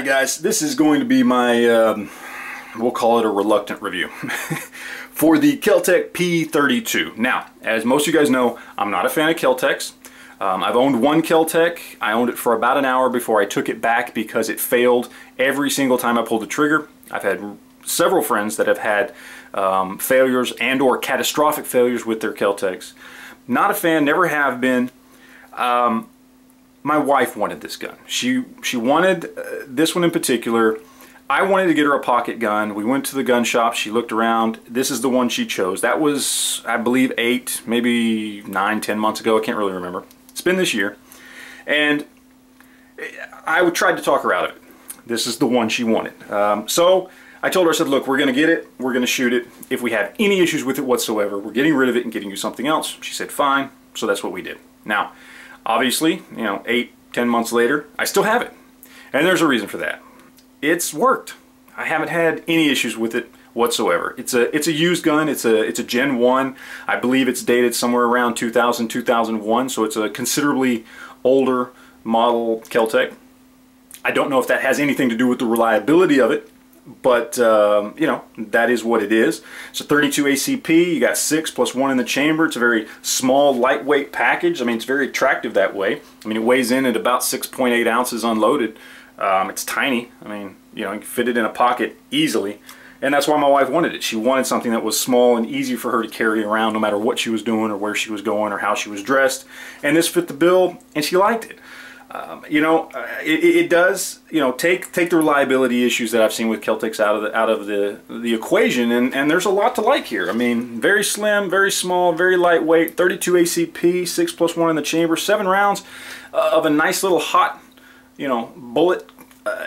Alright guys, this is going to be my, we'll call it a reluctant review for the Kel-Tec P32. Now, as most of you guys know, I'm not a fan of Kel-Tecs. I've owned one Kel-Tec. I owned it for about an hour before I took it back because it failed every single time I pulled the trigger. I've had several friends that have had failures and or catastrophic failures with their Kel-Tecs. Not a fan, never have been. My wife wanted this gun. She wanted this one in particular. I wanted to get her a pocket gun. We went to the gun shop. She looked around. This is the one she chose. That was, I believe, 8, maybe 9, 10 months ago. I can't really remember. It's been this year. And I tried to talk her out of it. This is the one she wanted. So I told her, I said, look, we're going to get it. We're going to shoot it. If we have any issues with it whatsoever, we're getting rid of it and getting you something else. She said, fine. So that's what we did. Now, obviously, you know, 8, 10 months later, I still have it. And there's a reason for that. It's worked. I haven't had any issues with it whatsoever. It's a used gun. It's a Gen 1. I believe it's dated somewhere around 2000, 2001. So it's a considerably older model Kel-Tec. I don't know if that has anything to do with the reliability of it, but you know, that is what it is. It's a 32 ACP. You got 6 plus 1 in the chamber. It's a very small, lightweight package. I mean, it's very attractive that way. I mean, it weighs in at about 6.8 ounces unloaded. It's tiny. I mean, you know, you can fit it in a pocket easily, and that's why my wife wanted it. She wanted something that was small and easy for her to carry around, no matter what she was doing or where she was going or how she was dressed. And this fit the bill, and she liked it. You know, it does, you know, take the reliability issues that I've seen with Kel-Tecs out of the equation, and there's a lot to like here. I mean, very slim, very small, very lightweight, 32 ACP, 6 plus 1 in the chamber, 7 rounds of a nice little hot, you know, bullet.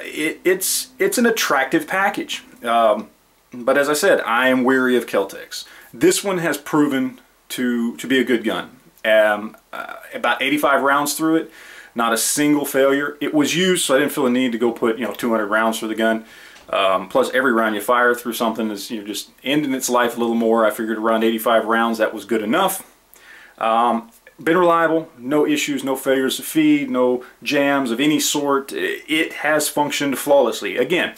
It's an attractive package, but as I said, I am weary of Kel-Tecs. This one has proven to be a good gun. About 85 rounds through it. Not a single failure. It was used, so I didn't feel the need to go put, you know, 200 rounds through the gun. Plus, every round you fire through something is, you know, just ending its life a little more. I figured around 85 rounds, that was good enough. Been reliable. No issues, no failures to feed, no jams of any sort. It has functioned flawlessly. Again,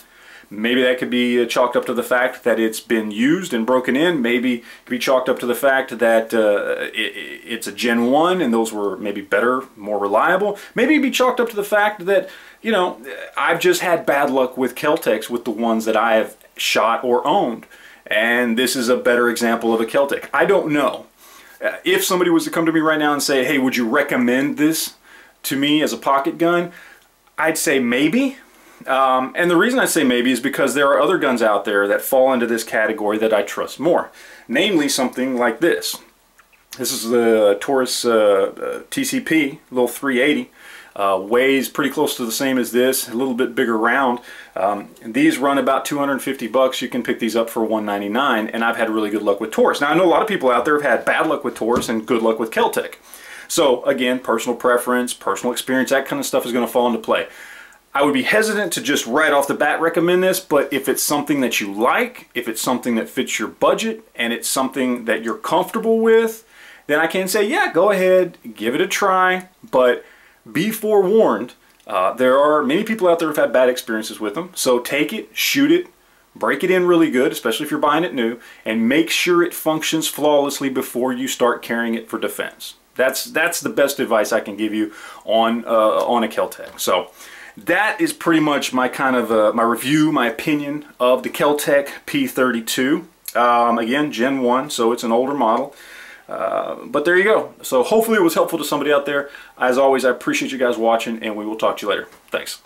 maybe that could be chalked up to the fact that it's been used and broken in. Maybe it could be chalked up to the fact that it's a Gen 1 and those were maybe better, more reliable. Maybe it could be chalked up to the fact that, you know, I've just had bad luck with Kel-Tecs, with the ones that I have shot or owned. And this is a better example of a Kel-Tec. I don't know. If somebody was to come to me right now and say, hey, would you recommend this to me as a pocket gun? I'd say maybe. And the reason I say maybe is because there are other guns out there that fall into this category that I trust more. Namely, something like this. This is the Taurus TCP, little 380. Weighs pretty close to the same as this, a little bit bigger round. And these run about 250 bucks. You can pick these up for $199, and I've had really good luck with Taurus. Now, I know a lot of people out there have had bad luck with Taurus and good luck with Kel-Tec. So, again, personal preference, personal experience, that kind of stuff is going to fall into play. I would be hesitant to just right off the bat recommend this, but if it's something that you like, if it's something that fits your budget, and it's something that you're comfortable with, then I can say, yeah, go ahead, give it a try. But be forewarned, there are many people out there who've had bad experiences with them. So take it, shoot it, break it in really good, especially if you're buying it new, and make sure it functions flawlessly before you start carrying it for defense. That's the best advice I can give you on a Kel-Tec. So that is pretty much my kind of my review, my opinion of the Kel-Tec P32. Again, Gen 1, so it's an older model. But there you go. So hopefully it was helpful to somebody out there. As always, I appreciate you guys watching, and we will talk to you later. Thanks.